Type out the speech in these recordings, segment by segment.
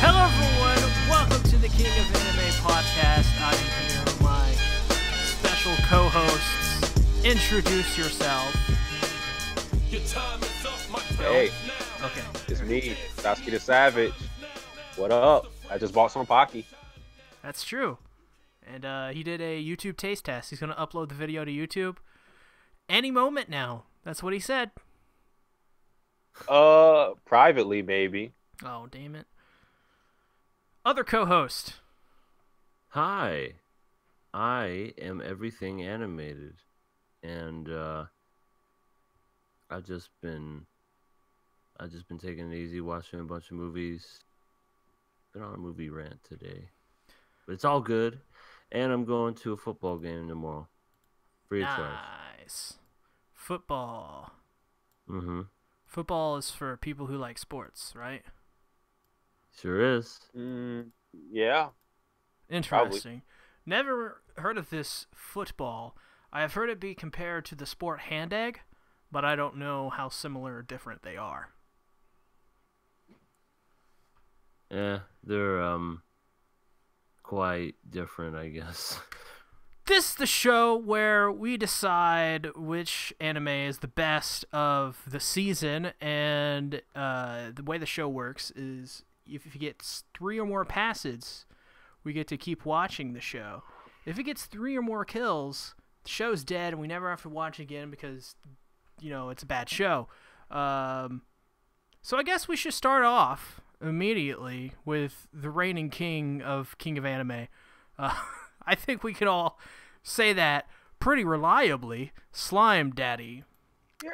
Hello everyone, welcome to the King of Anime Podcast. I am here with my special co-hosts. Introduce yourself. Hey, okay. It's me, Satsuki the Savage. What up? I just bought some Pocky. That's true. And he did a YouTube taste test. He's going to upload the video to YouTube any moment now. That's what he said. Privately, maybe. Oh, damn it. Other co-host. Hi. I am Everything Animated. And, I've just been taking it easy, watching a bunch of movies. Been on a movie rant today. But it's all good. And I'm going to a football game tomorrow. Free of charge. Nice. Football. Mm-hmm. Football is for people who like sports, right? Sure is. Yeah. Interesting. Probably. Never heard of this football. I have heard it be compared to the sport hand egg, but I don't know how similar or different they are. Yeah, they're quite different, I guess. This is the show where we decide which anime is the best of the season, and the way the show works is if it gets 3 or more passes, we get to keep watching the show. If it gets 3 or more kills, the show's dead and we never have to watch again because, you know, it's a bad show. So I guess we should start off immediately with the reigning king of anime. I think we can all say that pretty reliably. Slime Daddy. Yeah!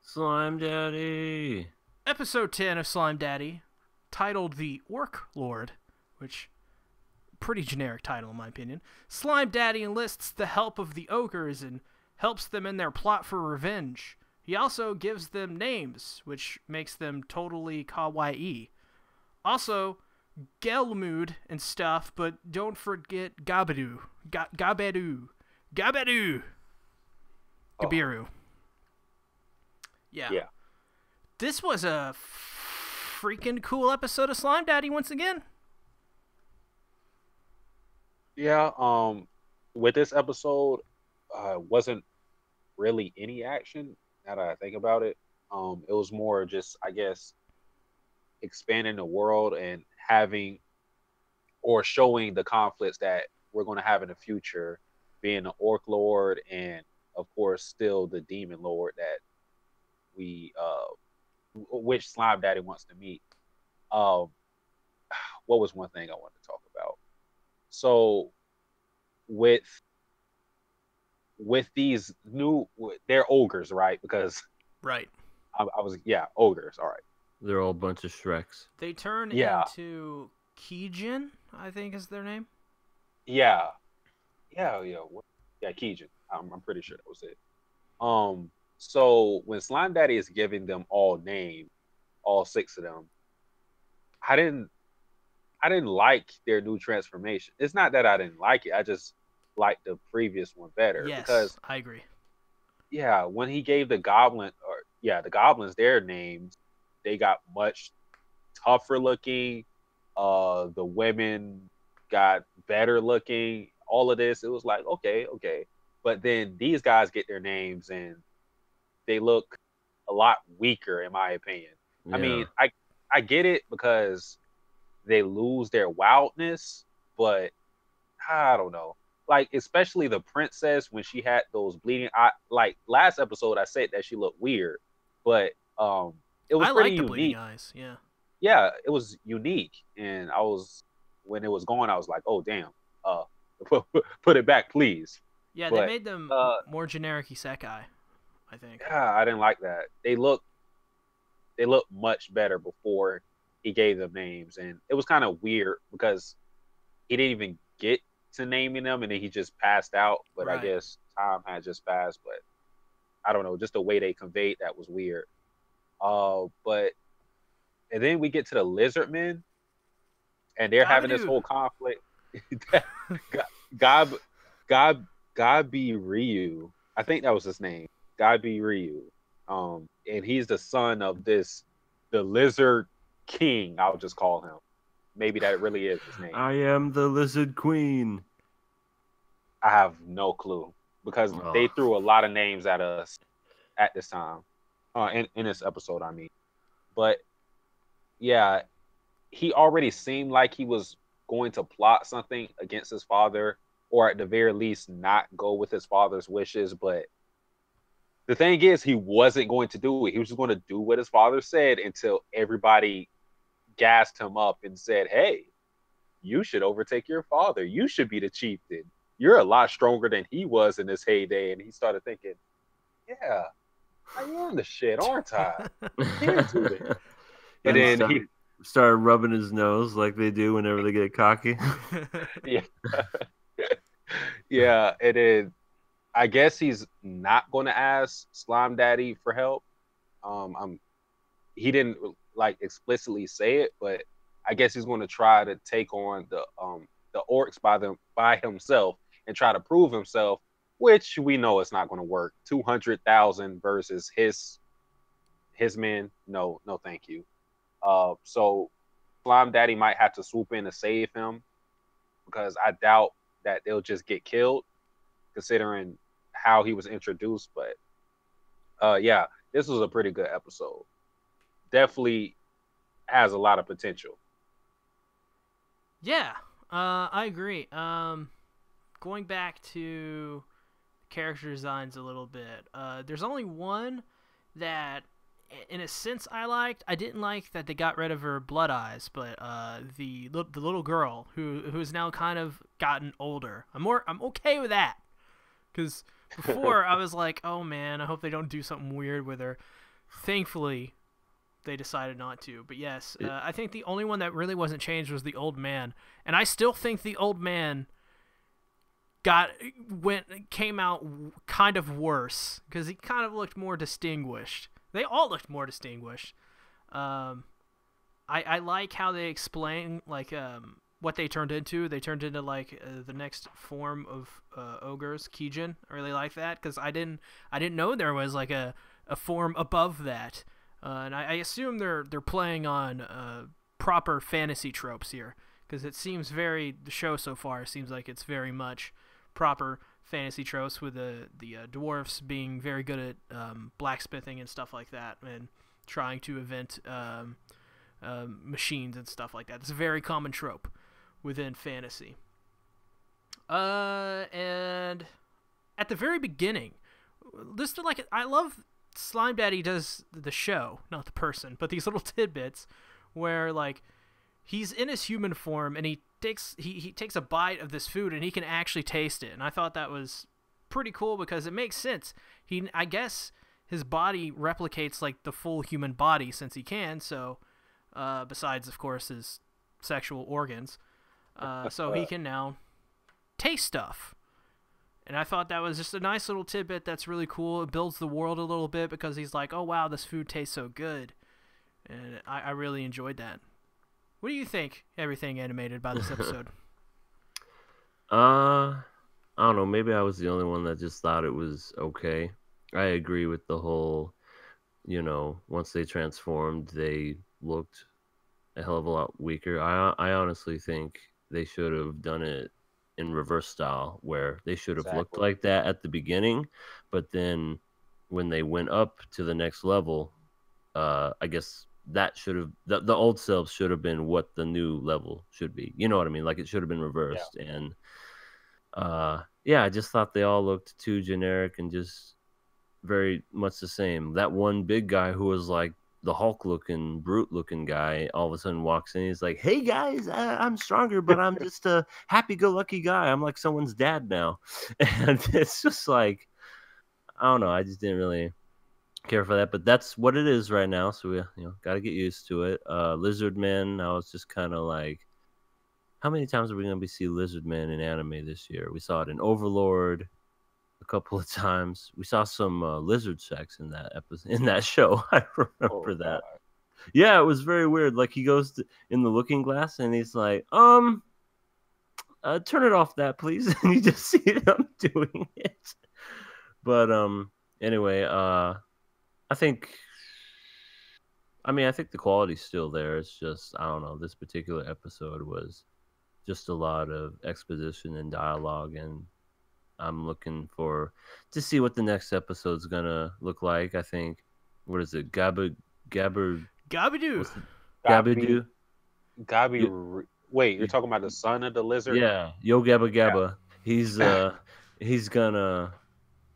Slime Daddy! Episode 10 of Slime Daddy, titled The Orc Lord, which, pretty generic title in my opinion. Slime Daddy enlists the help of the ogres and helps them in their plot for revenge. He also gives them names, which makes them totally kawaii. Also, Gelmud and stuff, but don't forget Gabiru. Gabiru. Oh. Gabiru. Yeah. This was a freaking cool episode of Slime Daddy once again. Yeah, with this episode, wasn't really any action, now that I think about it. It was more just, I guess, expanding the world and having or showing the conflicts that we're going to have in the future, being the Orc Lord and of course still the Demon Lord that we which Slime Daddy wants to meet. What was one thing I wanted to talk about? So with these new, they're ogres, right? Because right, I was, yeah, ogres, all right. They're all a bunch of Shreks. They turn into Kijin, I think is their name. Yeah, Kijin. I'm pretty sure that was it. So when Slime Daddy is giving them all names, all 6 of them, I didn't like their new transformation. It's not that I didn't like it. I just liked the previous one better. Yes, because, I agree. Yeah, when he gave the goblins their names, they got much tougher looking. The women got better looking. All of this, it was like, okay. But then these guys get their names and they look a lot weaker, in my opinion. Yeah. I mean, I get it because they lose their wildness, but I don't know. Like, especially the princess when she had those bleeding. Last episode, I said that she looked weird, but it was pretty unique. I like the bleeding eyes, yeah. Yeah, it was unique, and when it was gone, I was like, "Oh damn, put it back, please." Yeah, but they made them more generic isekai, I think. Yeah, I didn't like that. They looked much better before he gave them names, and it was kind of weird because he didn't even get to naming them, and then he just passed out. But right. I guess time had just passed. But I don't know, just the way they conveyed that was weird. And then we get to the lizard men, and they're having this whole conflict. Gabiru, I think that was his name. Gabiru. And he's the son of the Lizard King, I'll just call him. Maybe that really is his name. I am the Lizard Queen. I have no clue, because they threw a lot of names at us at this time. In this episode, I mean. But, yeah, he already seemed like he was going to plot something against his father, or at the very least not go with his father's wishes. But the thing is, he wasn't going to do it. He was just going to do what his father said until everybody gassed him up and said, hey, you should overtake your father. You should be the chieftain. You're a lot stronger than he was in his heyday. And he started thinking, yeah, I am the shit, aren't I? I can't do that. And then he started rubbing his nose like they do whenever they get cocky. Yeah. Yeah, and then I guess he's not going to ask Slime Daddy for help. He didn't like explicitly say it, but I guess he's going to try to take on the orcs by himself and try to prove himself, which we know it's not going to work. 200,000 versus his men. No, thank you. So Slime Daddy might have to swoop in to save him, because I doubt that they'll just get killed, considering how he was introduced. But yeah, this was a pretty good episode. Definitely has a lot of potential. Yeah, I agree. Going back to character designs a little bit, there's only one that, in a sense, I liked. I didn't like that they got rid of her blood eyes, but the little girl who is now kind of gotten older, I'm okay with that, because before I was like, oh man, I hope they don't do something weird with her. Thankfully, they decided not to. But yes, I think the only one that really wasn't changed was the old man, and I still think the old man came out kind of worse, because he kind of looked more distinguished. They all looked more distinguished. I like how they explain like what they turned into. They turned into like the next form of ogres, Kijin. I really like that, because I didn't know there was like a form above that, and I assume they're playing on proper fantasy tropes here, because it seems the show so far seems like it's very much proper fantasy tropes, with the dwarfs being very good at blacksmithing and stuff like that, and trying to invent machines and stuff like that. It's a very common trope within fantasy. And at the very beginning, I love Slime Daddy does the show, not the person, but these little tidbits where like he's in his human form and he takes a bite of this food and he can actually taste it. And I thought that was pretty cool, because it makes sense. I guess his body replicates like the full human body, since he can. So besides, of course, his sexual organs. So he can now taste stuff. And I thought that was just a nice little tidbit that's really cool. It builds the world a little bit, because he's like, oh, wow, this food tastes so good. And I really enjoyed that. What do you think, Everything Animated, by this episode? I don't know. Maybe I was the only one that just thought it was okay. I agree with the whole, once they transformed, they looked a hell of a lot weaker. I honestly think they should have done it in reverse style, where they should have looked like that at the beginning, but then when they went up to the next level, I guess that should have the old selves should have been what the new level should be. You know what I mean? Like, it should have been reversed. Yeah. And yeah, I just thought they all looked too generic and just very much the same. That one big guy who was like the Hulk-looking, brute-looking guy, all of a sudden walks in. He's like, "Hey guys, I'm stronger, but I'm just a happy-go-lucky guy. I'm like someone's dad now." And it's just like, I don't know. I just didn't really care for that, but that's what it is right now, so we got to get used to it. Lizard Man, I was just kind of like, how many times are we going to see Lizard Man in anime this year? We saw it in Overlord a couple of times. We saw some lizard sex in that episode, in that show. I remember that. Yeah, it was very weird. Like, he goes in the looking glass and he's like, turn it off that, please. And you just see them doing it. But anyway, I think the quality's still there. It's just, I don't know, this particular episode was just a lot of exposition and dialogue, and I'm looking to see what the next episode's gonna look like. I think, what is it, Gabiru. Wait, you're talking about the son of the lizard? Yeah, Yo Gabba Gabba. Yeah. He's gonna,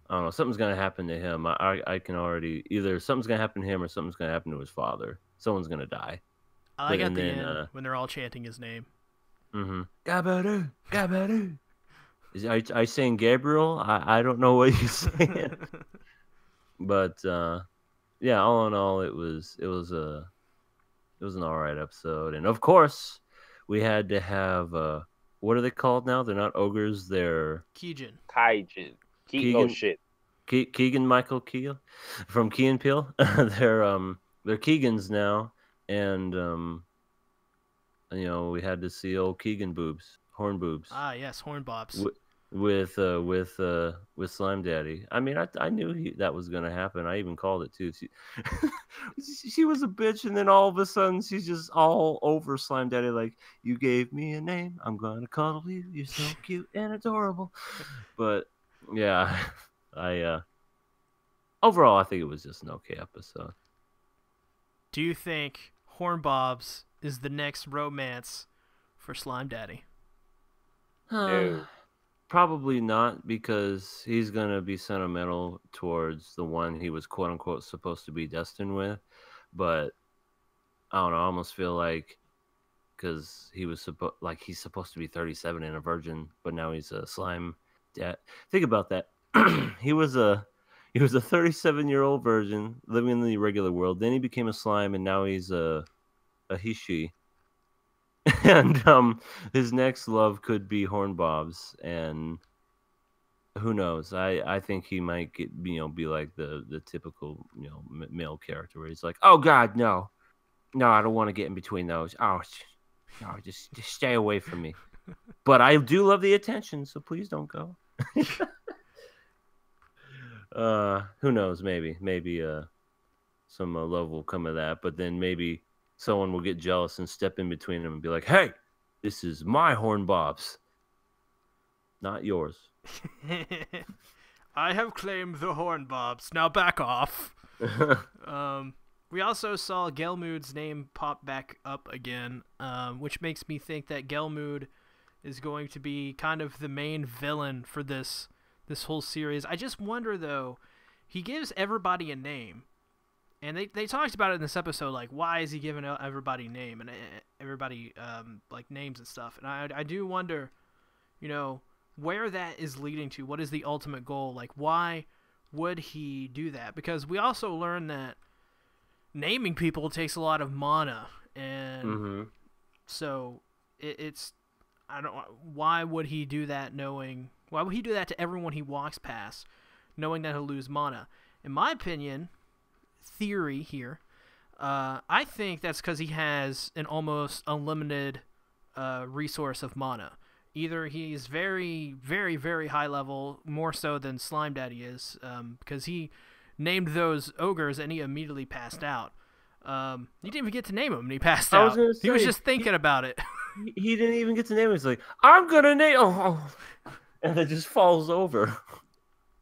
I don't know, something's gonna happen to him. I can already, either something's gonna happen to him or something's gonna happen to his father. Someone's gonna die. I like at the end when they're all chanting his name. Mm-hmm. Gabiru, Gabiru. Are you saying Gabriel? I don't know what you're saying. But yeah, all in all, it was an all right episode. And of course, we had to have what are they called now? They're not ogres. They're Kijin. Keegan, oh shit. Keegan Michael Keel from Key and Peele. They're Keegans now, and you know, we had to see old Keegan boobs. Horn boobs. Ah, yes, horn bobs. With Slime Daddy. I mean, I knew that was gonna happen. I even called it too. She was a bitch, and then all of a sudden, she's just all over Slime Daddy. Like, you gave me a name, I'm gonna cuddle you. You're so cute and adorable. But yeah, I overall, I think it was just an okay episode. Do you think horn bobs is the next romance for Slime Daddy? No. Probably not, because he's going to be sentimental towards the one he was quote-unquote supposed to be destined with. But I don't know, I almost feel like, because he was he's supposed to be 37 and a virgin, but now he's a slime dad. Think about that. He was a 37-year-old virgin living in the regular world. Then he became a slime, and now he's a he-she. And his next love could be horn bobs, and who knows? I think he might get, be like the typical, male character where he's like, oh God, no, I don't want to get in between those. Oh, no, just stay away from me. But I do love the attention, so please don't go. Who knows? Maybe some love will come of that, but then maybe someone will get jealous and step in between them and be like, hey, this is my horn bobs, not yours. I have claimed the horn bobs. Now back off. We also saw Gelmud's name pop back up again, which makes me think that Gelmud is going to be kind of the main villain for this whole series. I just wonder, though, he gives everybody a name. And they talked about it in this episode, like, why is he giving out everybody name and everybody like names and stuff? And I do wonder, where that is leading to. What is the ultimate goal? Like, why would he do that? Because we also learned that naming people takes a lot of mana, and so it's why would he do that? Why would he do that to everyone he walks past, knowing that he'll lose mana? In my opinion. Theory here, I think that's because he has an almost unlimited resource of mana. Either he's very, very, very high level, more so than Slime Daddy is, because he named those ogres and he immediately passed out. He didn't even get to name him, and he passed out. He was just thinking about it. He didn't even get to name him. He's like, I'm gonna name, and it just falls over.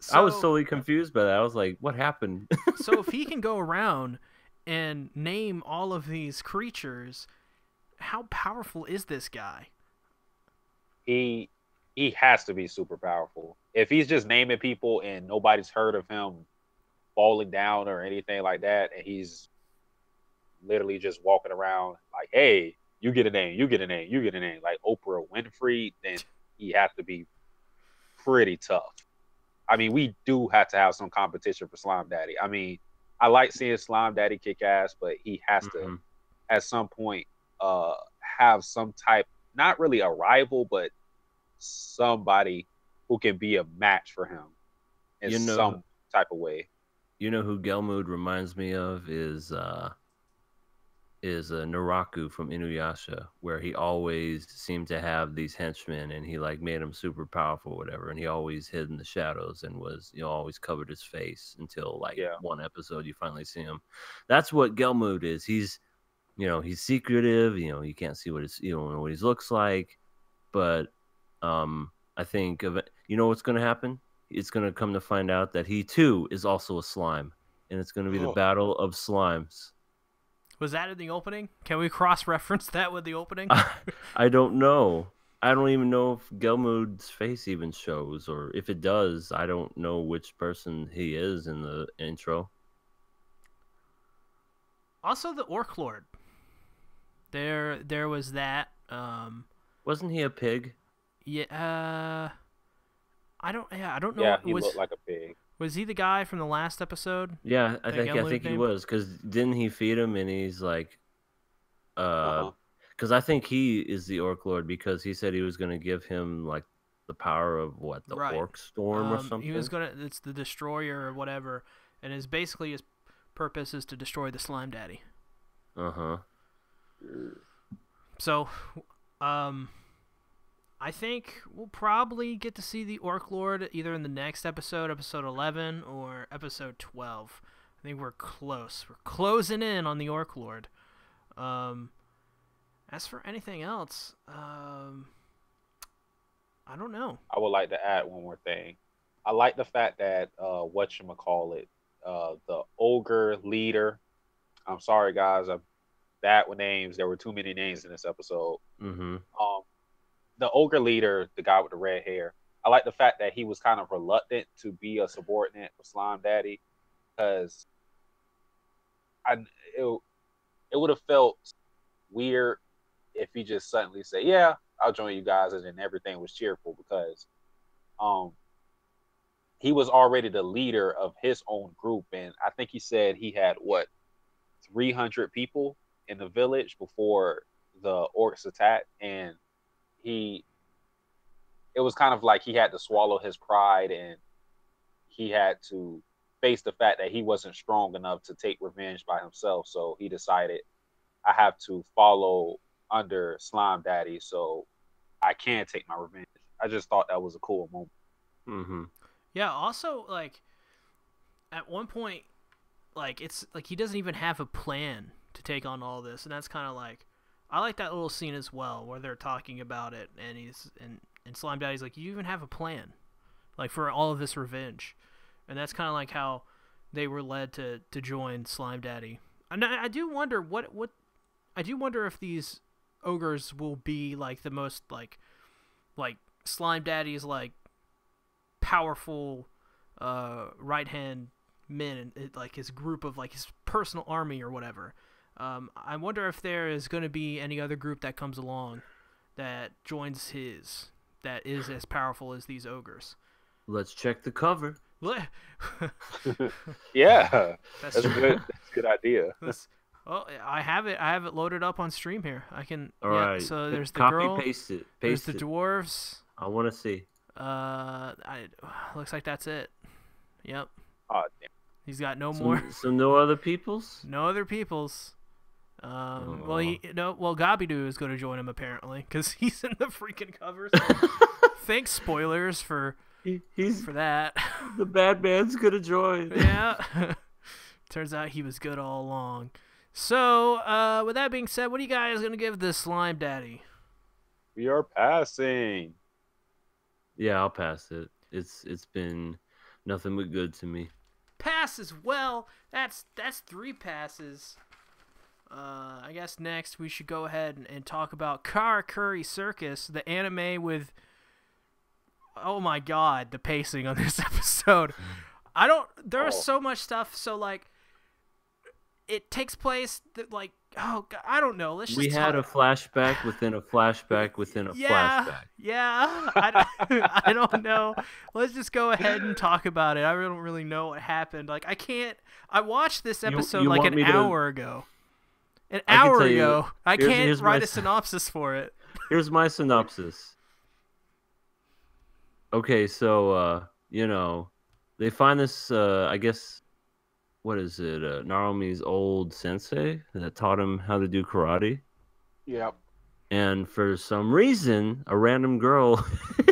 So, I was totally confused by that. I was like, what happened? So if he can go around and name all of these creatures, how powerful is this guy? He has to be super powerful. If he's just naming people and nobody's heard of him falling down or anything like that, and he's literally just walking around like, hey, you get a name, you get a name, you get a name, like Oprah Winfrey, then he has to be pretty tough. I mean, we do have to have some competition for Slime Daddy. I mean, I like seeing Slime Daddy kick ass, but he has to, at some point, have some type, not really a rival, but somebody who can be a match for him in some type of way. You know who Gelmud reminds me of is is Naraku from Inuyasha, where he always seemed to have these henchmen, and he like made them super powerful, or whatever. And he always hid in the shadows and was, you know, always covered his face until like one episode you finally see him. That's what Gelmud is. He's, you know, he's secretive. You know, you can't see what his, you don't know what he looks like, but I think of it, you know what's going to happen. It's going to come to find out that he too is also a slime, and it's going to be the battle of slimes. Was that in the opening? Can we cross-reference that with the opening? I don't know. I don't even know if Gelmud's face even shows, or if it does, I don't know which person he is in the intro. Also, the Orc Lord. There was that. Wasn't he a pig? Yeah. I don't know. Yeah, he looked like a pig. Was he the guy from the last episode? Yeah, I think he was, because didn't he feed him, and he's like, because I think he is the Orc Lord, because he said he was going to give him like the power of what, the Orc Storm or something. He was going to, it's the Destroyer or whatever, and is basically his purpose is to destroy the Slime Daddy. So, I think we'll probably get to see the Orc Lord either in the next episode, episode 11, or episode 12. I think we're close. We're closing in on the Orc Lord. As for anything else, I don't know. I would like to add one more thing. I like the fact that, the ogre leader. I'm sorry, guys. I'm bad with names. There were too many names in this episode. The ogre leader, the guy with the red hair, I like the fact that he was kind of reluctant to be a subordinate for Slime Daddy, because it would have felt weird if he just suddenly said, yeah, I'll join you guys, and then everything was cheerful, because he was already the leader of his own group, and I think he said he had, 300 people in the village before the orcs attacked, and it was kind of like he had to swallow his pride, and he had to face the fact that he wasn't strong enough to take revenge by himself. So he decided, I have to follow under Slime Daddy so I can take my revenge. I just thought that was a cool moment. Yeah. Also, like at one point, like it's like he doesn't even have a plan to take on all this, and that's kind of like, I like that little scene as well where they're talking about it, and Slime Daddy's like, you even have a plan, like for all of this revenge, and that's kind of like how they were led to join Slime Daddy. And I do wonder I do wonder if these ogres will be like the most like Slime Daddy's like powerful right hand men, and like his group of like his personal army or whatever. I wonder if there is going to be any other group that comes along that joins his, that is as powerful as these ogres. Let's check the cover. Yeah, that's a good idea. Oh, I have it loaded up on stream here. I can. All right. So there's the girl. Copy paste it. There's the dwarves. I want to see. Looks like that's it. Yep. Oh damn. He's got no more. So no other peoples. No other peoples. Well, Gabiru is going to join him apparently, because he's in the freaking covers. So thanks, spoilers for that. The bad man's going to join. Yeah. Turns out he was good all along. So, with that being said, what are you guys going to give this Slime Daddy? We are passing. Yeah, I'll pass it. It's been nothing but good to me. Pass as well. That's three passes. I guess next we should go ahead and talk about Karakuri Circus, the anime with, oh my god, the pacing on this episode. There is so much stuff, so like it takes place that, like, oh god, I don't know. We had a flashback within a flashback within a flashback. Yeah. I don't know. Let's just go ahead and talk about it. I don't really know what happened. Like I watched this episode you like an hour ago. An hour ago. I can't write a synopsis for it. Here's my synopsis. Okay, so, they find this, I guess, what is it, Narumi's old sensei that taught him how to do karate. Yep. And for some reason, a random girl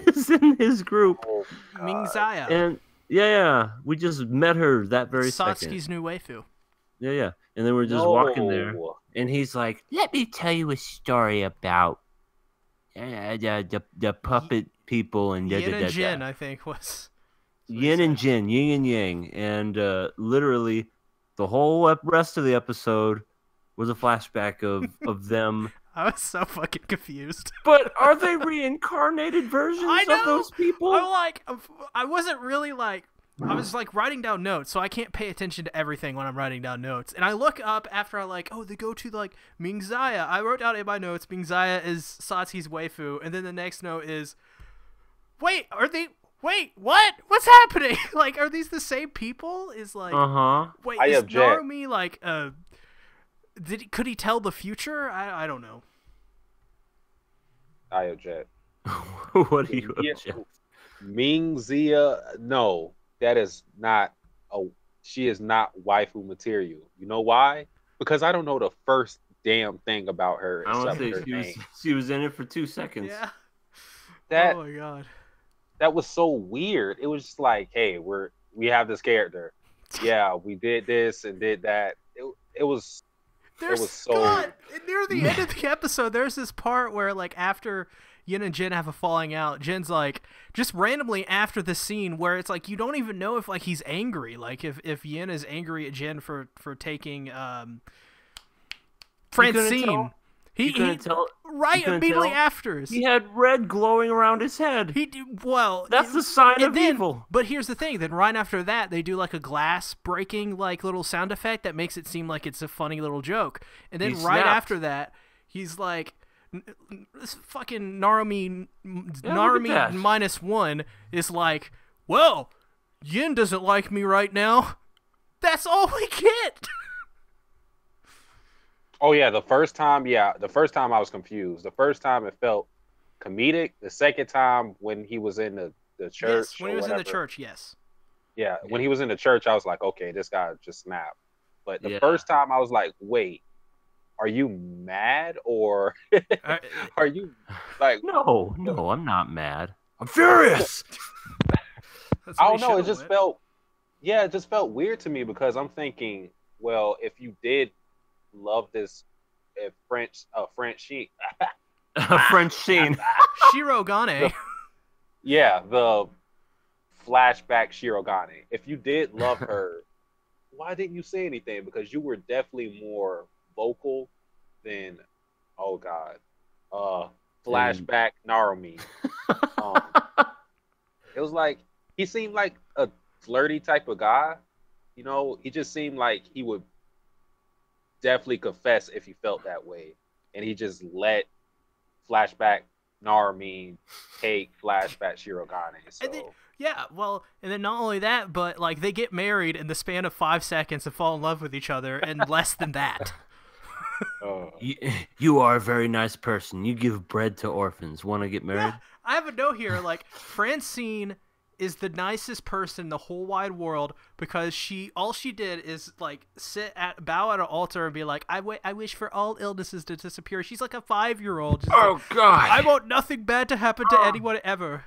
is in his group. Oh, Ming Zaya. And yeah, we just met her that very second. Satsuki's new waifu. Yeah. And then we're just walking there. And he's like, let me tell you a story about the puppet people. And Yin and Jin, I think, was... Yin and Jin, yin and yang. And literally, the whole rest of the episode was a flashback of them... I was so fucking confused. But are they reincarnated versions of those people? I'm like, I wasn't really like, I was like writing down notes, so I can't pay attention to everything when I'm writing down notes. And I look up after I like, oh, they go to like Ming Zaya. I wrote down in my notes, Ming Zaya is Satsuki's waifu. And then the next note is, wait, are they, wait, what? What's happening? Like, are these the same people? Is like, wait, is Narumi like a... Could he tell the future? I don't know. I object. What do you object? Ming Zia, no, that is not she is not waifu material. You know why? Because I don't know the first damn thing about her. I don't think she was in it for 2 seconds. Yeah. Oh my god. That was so weird. It was just like, hey, we have this character. Yeah, we did this and did that. It was. There's Scott, near the end of the episode, there's this part where, like, after Yin and Jin have a falling out, Jin's like, just randomly after the scene where it's like, you don't even know if, like, he's angry. Like, if Yin is angry at Jin for taking Francine. He couldn't tell. Right, immediately after. He had red glowing around his head. That's the sign of evil. But here's the thing. Then right after that, they do like a glass breaking like little sound effect that makes it seem like it's a funny little joke. And then right after that, he's like, this fucking Narumi -1 is like, well, Yin doesn't like me right now. That's all we get. Oh yeah, the first time I was confused. The first time it felt comedic. The second time when he was in the church. Yes, when he was in the church, yes. Yeah, when he was in the church, I was like, okay, this guy just snapped. But the first time, I was like, wait, are you mad or are you like? No, I'm not mad. I'm furious. I don't know. It just felt, it just felt weird to me because I'm thinking, well, if you did. Love this French French scene. Shirogane. The flashback Shirogane. If you did love her, why didn't you say anything? Because you were definitely more vocal than flashback Narumi. It was like he seemed like a flirty type of guy. You know, he just seemed like he would definitely confess if he felt that way, and he just let flashback Narumi take flashback Shirogane. So. And then not only that, but like they get married in the span of 5 seconds and fall in love with each other in less than that. You are a very nice person. You give bread to orphans. Want to get married? Yeah, I have a note here. Like Francine is the nicest person in the whole wide world because all she did is like bow at an altar and be like, I wish for all illnesses to disappear. She's like a 5-year-old. God! I want nothing bad to happen to anyone ever.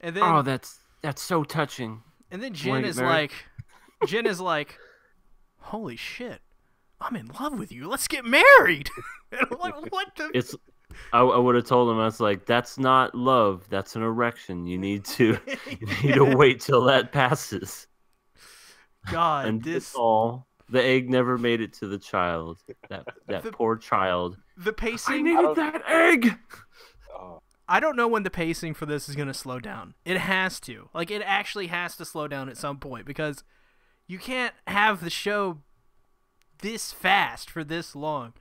And then that's so touching. And then Jin is like, holy shit, I'm in love with you. Let's get married. And I'm like, what the? I would have told him, I was like, that's not love, that's an erection. You need to wait till that passes. God, and this all the egg never made it to the child. That poor child. The pacing. I needed that egg. I don't know when the pacing for this is going to slow down. It has to. Like, it actually has to slow down at some point because you can't have the show this fast for this long.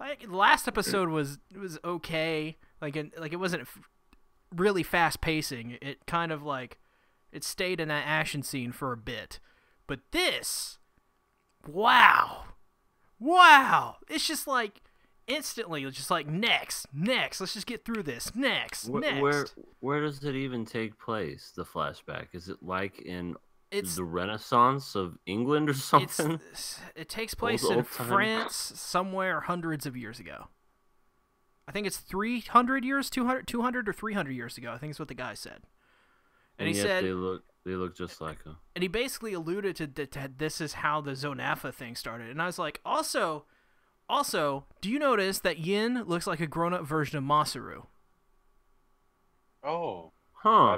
Like last episode was okay, like it wasn't really fast pacing. It kind of like it stayed in that action scene for a bit, but this, wow, it's just like instantly, it's just like next. Let's just get through this. Next. Where does it even take place? The flashback, is it like in It's the Renaissance of England or something. It takes place in France somewhere hundreds of years ago. I think it's 300 years, 200 or 300 years ago. I think is what the guy said. And he said they look just like her. And he basically alluded to this is how the Zonapha thing started. And I was like, also, do you notice that Yin looks like a grown-up version of Masaru? Oh, huh.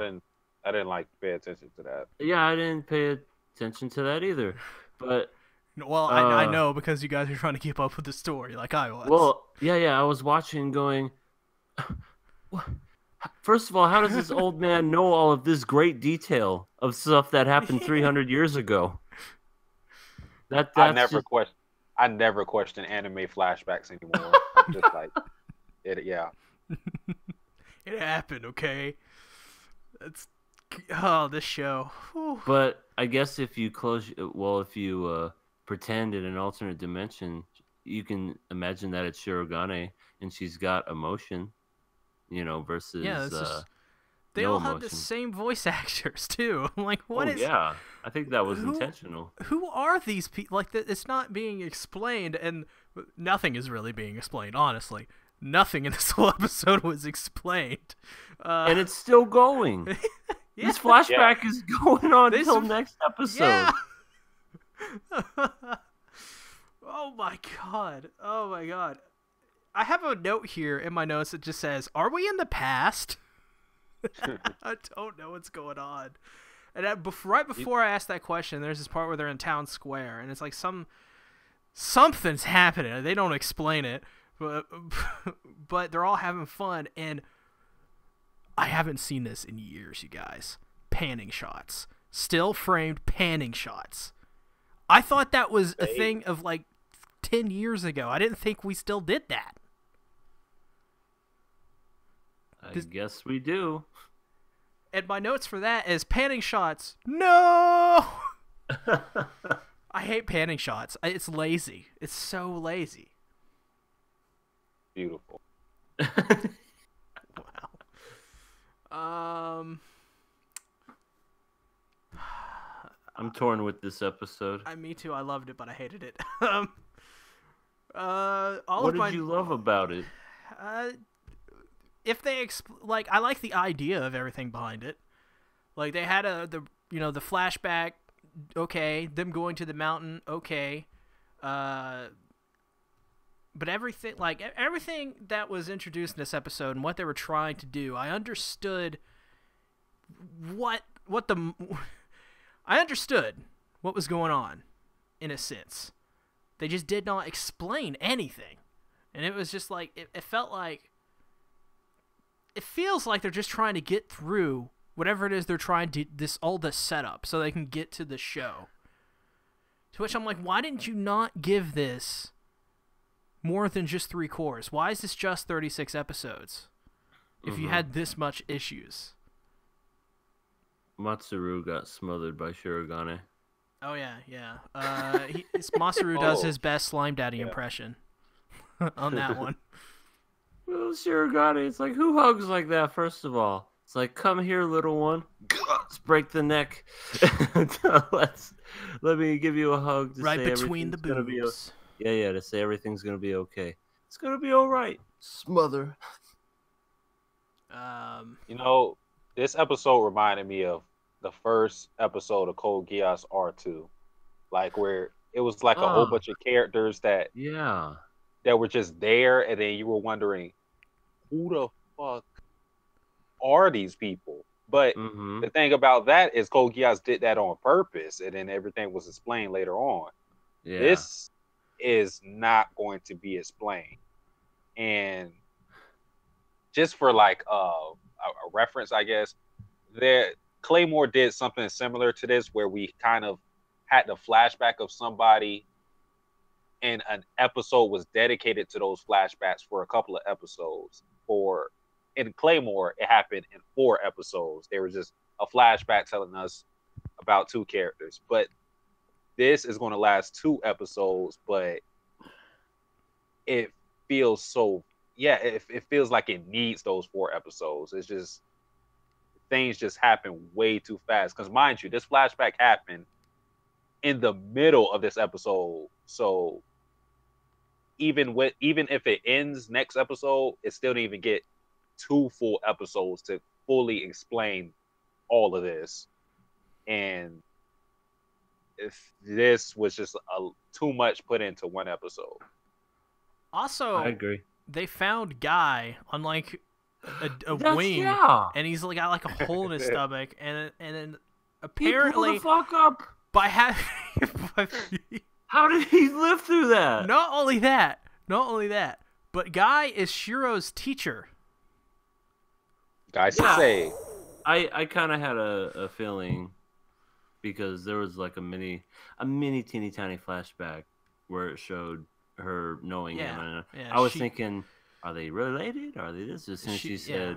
I didn't like pay attention to that. Yeah, I didn't pay attention to that either. But well, I know because you guys are trying to keep up with the story, like I was. Well, yeah, I was watching, going, what? First of all, how does this old man know all of this great detail of stuff that happened 300 years ago? I never question anime flashbacks anymore. I'm just like, yeah. It happened, okay. That's this show. Whew. But I guess if you pretend in an alternate dimension, you can imagine that it's Shirogane and she's got emotion, you know, versus they all have the same voice actors too. I'm like, what is? Yeah, I think that was intentional. Who are these people? Like, it's not being explained, and nothing is really being explained. Honestly, nothing in this whole episode was explained, and it's still going. Yeah. This flashback is going on until next episode. Yeah. Oh my god! I have a note here in my notes that just says, "Are we in the past?" I don't know what's going on. And right before I asked that question, there's this part where they're in town square, and it's like something's happening. They don't explain it, but they're all having fun, and I haven't seen this in years, you guys. Panning shots, still framed panning shots. I thought that was a thing of like 10 years ago. I didn't think we still did that. I guess we do. And my notes for that is panning shots. No! I hate panning shots. It's lazy. It's so lazy. Beautiful. Wow. I'm torn with this episode. Me too. I loved it, but I hated it. What did you love about it? If they like, I like the idea of everything behind it. Like they had the flashback. Okay, them going to the mountain. Okay, but everything that was introduced in this episode and what they were trying to do, I understood. I understood what was going on, in a sense. They just did not explain anything, and it was just like it feels like they're just trying to get through whatever it is they're trying to all the setup so they can get to the show. To which I'm like, why didn't you not give this more than just 3 cores? Why is this just 36 episodes? If you had this much issues. Masaru got smothered by Shirogane. Oh yeah. Masaru does his best Slime Daddy impression on that one. Well, Shirogane, it's like, who hugs like that? First of all, it's like, come here, little one. Let's break the neck. Let me give you a hug. Right between the boobs. Yeah. To say everything's gonna be okay. It's gonna be all right. Smother. You know, this episode reminded me of the first episode of Code Geass R2, like where it was like a whole bunch of characters that were just there, and then you were wondering, who the fuck are these people? But the thing about that is Code Geass did that on purpose, and then everything was explained later on. Yeah. This is not going to be explained. And just for like a reference, I guess, Claymore did something similar to this where we kind of had the flashback of somebody, and an episode was dedicated to those flashbacks for a couple of episodes. Or in Claymore, it happened in 4 episodes. There was just a flashback telling us about 2 characters. But this is going to last 2 episodes, but it feels so... Yeah, it feels like it needs those 4 episodes. It's just... things just happen way too fast. Because mind you, this flashback happened in the middle of this episode. So even if it ends next episode, it still didn't even get 2 full episodes to fully explain all of this. And if this was just too much put into one episode. Also, I agree. They found Guy on like a wing, yeah. And he's got like a hole in his stomach, and then apparently he blew the fuck up by having. How did he live through that? Not only that, but Guy is Shiro's teacher. Guy Sensei. Yeah. I kind of had a feeling because there was like a mini teeny tiny flashback where it showed her knowing him. And I was thinking, are they related? Are they this? As soon as she said,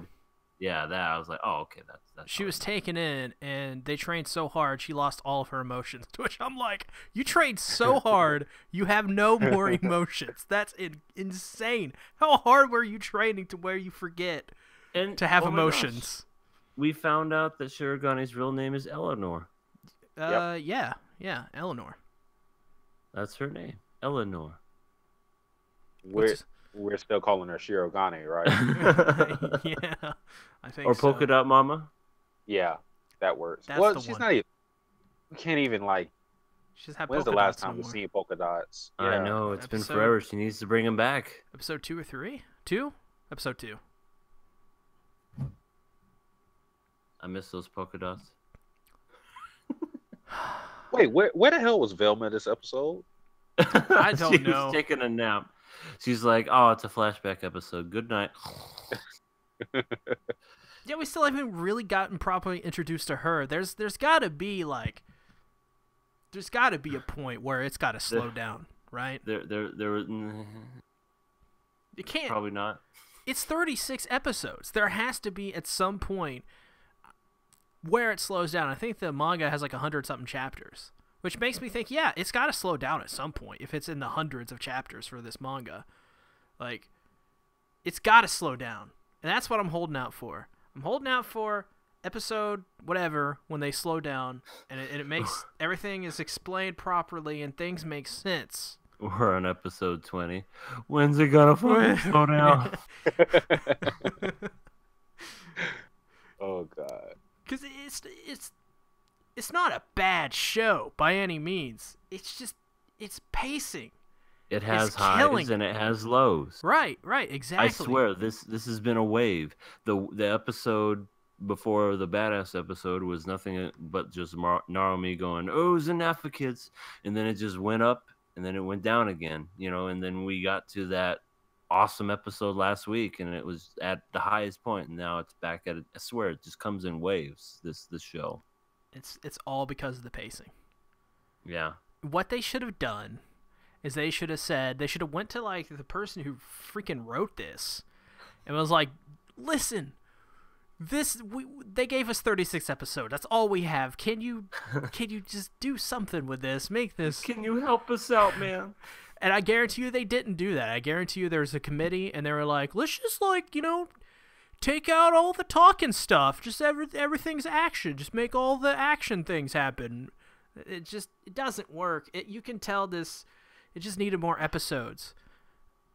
that, I was like, oh, okay, that's she was taken in, and they trained so hard, she lost all of her emotions, to which I'm like, you trained so hard, you have no more emotions. That's insane. How hard were you training to where you forget to have emotions? Gosh. We found out that Shirogane's real name is Eleanor. Yeah, Eleanor. That's her name, Eleanor. We're still calling her Shirogane, right? Yeah, I think. Or so. Polka Dot Mama. Yeah, that works. That's well, she's one. Not even. We can't even like. She's had when's the last time we've seen polka dots? Yeah. I know it's been forever. She needs to bring them back. Episode 2 or 3? 2? Episode 2. I miss those polka dots. Wait, where the hell was Velma this episode? I don't know. She's taking a nap. She's like, oh, it's a flashback episode. Good night. Yeah, we still haven't really gotten properly introduced to her. There's got to be a point where it's got to slow down, right? There. You can't. Probably not. It's 36 episodes. There has to be at some point where it slows down. I think the manga has like 100-something chapters, which makes me think, yeah, it's got to slow down at some point if it's in the hundreds of chapters for this manga. Like, it's got to slow down, and that's what I'm holding out for. I'm holding out for episode whatever when they slow down, and it makes everything is explained properly and things make sense. We're on episode 20. When's it gonna slow down? Oh god. Because it's not a bad show by any means. It's just its pacing. It has highs and it has lows. Right, exactly. I swear this has been a wave. The episode before the badass episode was nothing but just Narumi going, "Oh, Zanafa kids," and then it just went up and then it went down again, you know. And then we got to that awesome episode last week, and it was at the highest point, and now it's back at it. I swear, it just comes in waves. This show. It's all because of the pacing. Yeah. What they should have done is they should have went to like the person who freaking wrote this, and was like, "Listen, they gave us 36 episodes. That's all we have. Can you just do something with this? Make this. Can you help us out, man?" And I guarantee you they didn't do that. I guarantee you there was a committee, and they were like, let's just, like, you know, take out all the talking stuff. Just everything's action. Just make all the action things happen. It doesn't work. You can tell this, it just needed more episodes.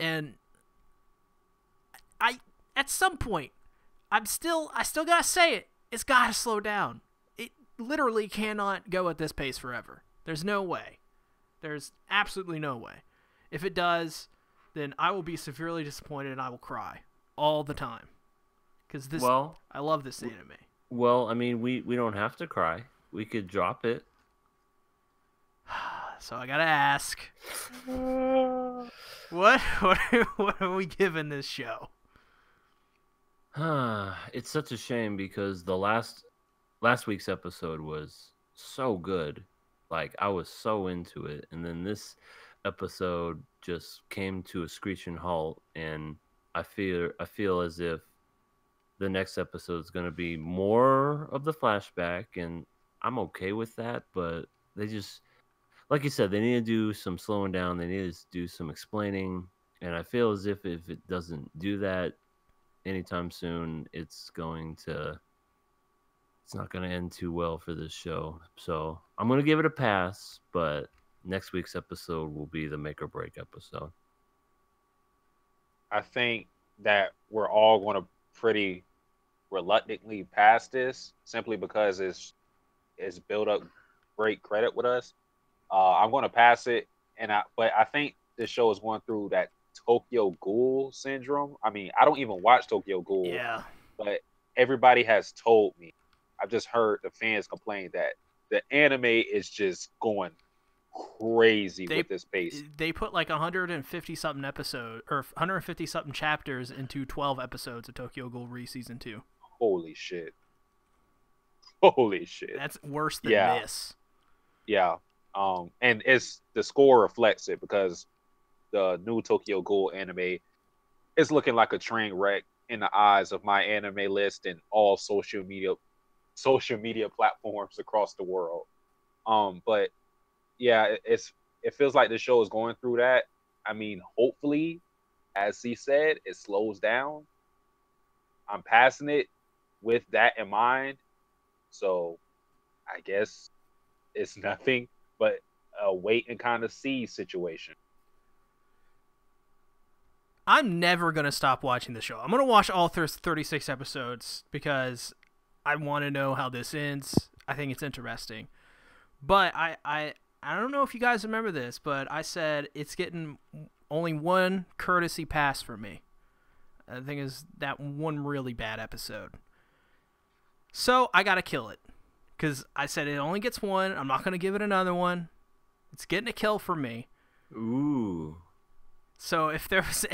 And at some point, I still gotta say it. It's gotta slow down. It literally cannot go at this pace forever. There's no way. There's absolutely no way. If it does, then I will be severely disappointed and I will cry all the time. Because I love this anime. Well, I mean, we don't have to cry. We could drop it. So I gotta ask, what are we giving this show? It's such a shame because the last week's episode was so good. Like, I was so into it, and then this episode just came to a screeching halt, and I feel as if the next episode is going to be more of the flashback, and I'm okay with that, but they just, like you said, they need to do some slowing down, they need to do some explaining, and I feel as if it doesn't do that anytime soon, it's going to it's not going to end too well for this show. So I'm going to give it a pass, but next week's episode will be the make or break episode. I think that we're all going to pretty reluctantly pass this simply because it's built up great credit with us. I'm going to pass it, but I think this show is going through that Tokyo Ghoul syndrome. I mean, I don't even watch Tokyo Ghoul, yeah, but everybody has told me. I've just heard the fans complain that the anime is just going crazy with this pace. They put like 150-something episodes or 150-something chapters into 12 episodes of Tokyo Ghoul Re Season 2. Holy shit. Holy shit. That's worse than this. Yeah. And the score reflects it because the new Tokyo Ghoul anime is looking like a train wreck in the eyes of my anime list and all social media platforms across the world. But yeah, it feels like the show is going through that. I mean, hopefully, as he said, it slows down. I'm passing it with that in mind. So I guess it's nothing but a wait and kind of see situation. I'm never going to stop watching the show. I'm going to watch all 36 episodes because I want to know how this ends. I think it's interesting. But I don't know if you guys remember this, but I said it's getting only one courtesy pass for me. I think it was that one really bad episode. So I got to kill it because I said it only gets one. I'm not going to give it another one. It's getting a kill for me. Ooh. So if there was...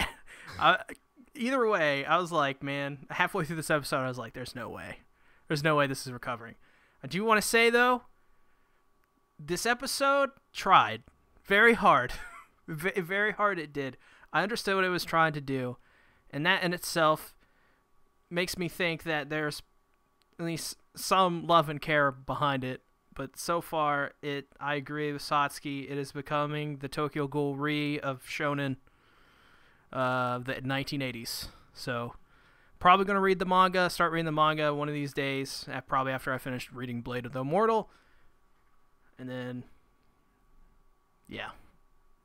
either way, I was like, man, halfway through this episode, I was like, there's no way. There's no way this is recovering. I do want to say, though, this episode tried very hard. Very hard it did. I understood what it was trying to do. And that in itself makes me think that there's at least some love and care behind it. But so far, I agree with Satsuki. It is becoming the Tokyo Ghoul Re of Shonen the 1980s. So probably going to read the manga, start reading the manga one of these days, probably after I finish reading Blade of the Immortal. And then, yeah,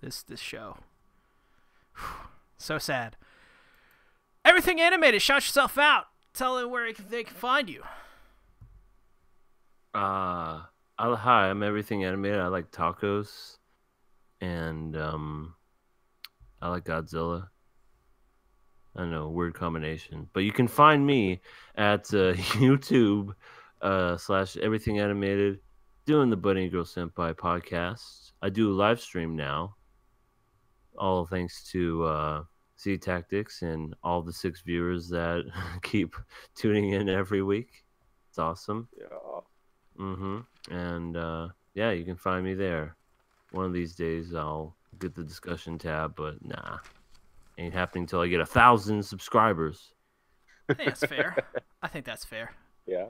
this show. Whew, so sad. Everything Animated, shout yourself out. Tell them where they can find you. Hi, I'm Everything Animated. I like tacos, and I like Godzilla. I don't know, weird combination. But you can find me at YouTube / Everything Animated, doing the Bunny Girl Senpai podcast. I do a live stream now, all thanks to Sea Tactics and all the 6 viewers that keep tuning in every week. It's awesome. Yeah. And yeah, you can find me there. One of these days I'll get the discussion tab, but nah, ain't happening till I get 1,000 subscribers. I think that's fair. I think that's fair. Yeah.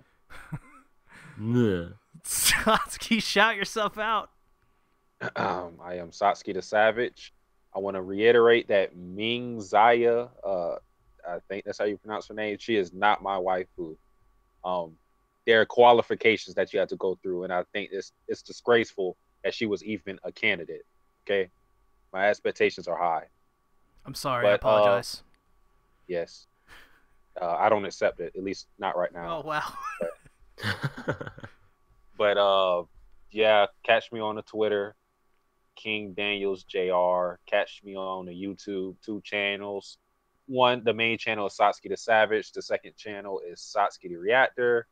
Satsuki, shout yourself out. I am Satsuki the Savage. I want to reiterate that Ming Zaya, I think that's how you pronounce her name. She is not my waifu. There are qualifications that you have to go through, and I think it's disgraceful that she was even a candidate. Okay, my expectations are high. I'm sorry, but I apologize. Yes, I don't accept it. At least not right now. Oh wow. But yeah, catch me on the Twitter, King Daniels Jr. Catch me on the YouTube, 2 channels. One, the main channel is Satsuki the Savage. The second channel is Satsuki the Reactor.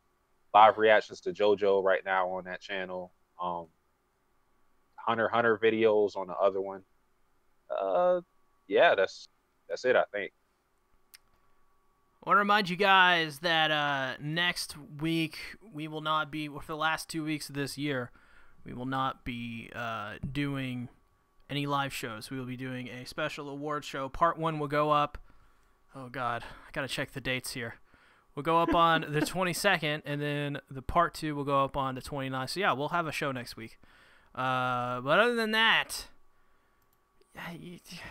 Live reactions to JoJo right now on that channel. Hunter Hunter videos on the other one. Yeah, that's it, I think. I want to remind you guys that next week we will not be, for the last 2 weeks of this year, we will not be doing any live shows. We will be doing a special award show. Part 1 will go up. Oh, God. I got to check the dates here. We'll go up on the 22nd, and then the part 2 will go up on the 29th. So, yeah, we'll have a show next week. But other than that,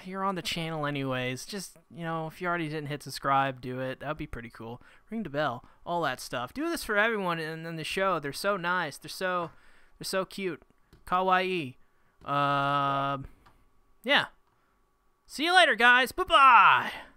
you're on the channel anyways. Just, you know, if you already didn't hit subscribe, do it. That would be pretty cool. Ring the bell, all that stuff. Do this for everyone in the show. They're so nice. They're so cute. Kawaii. Yeah. See you later, guys. Bye-bye.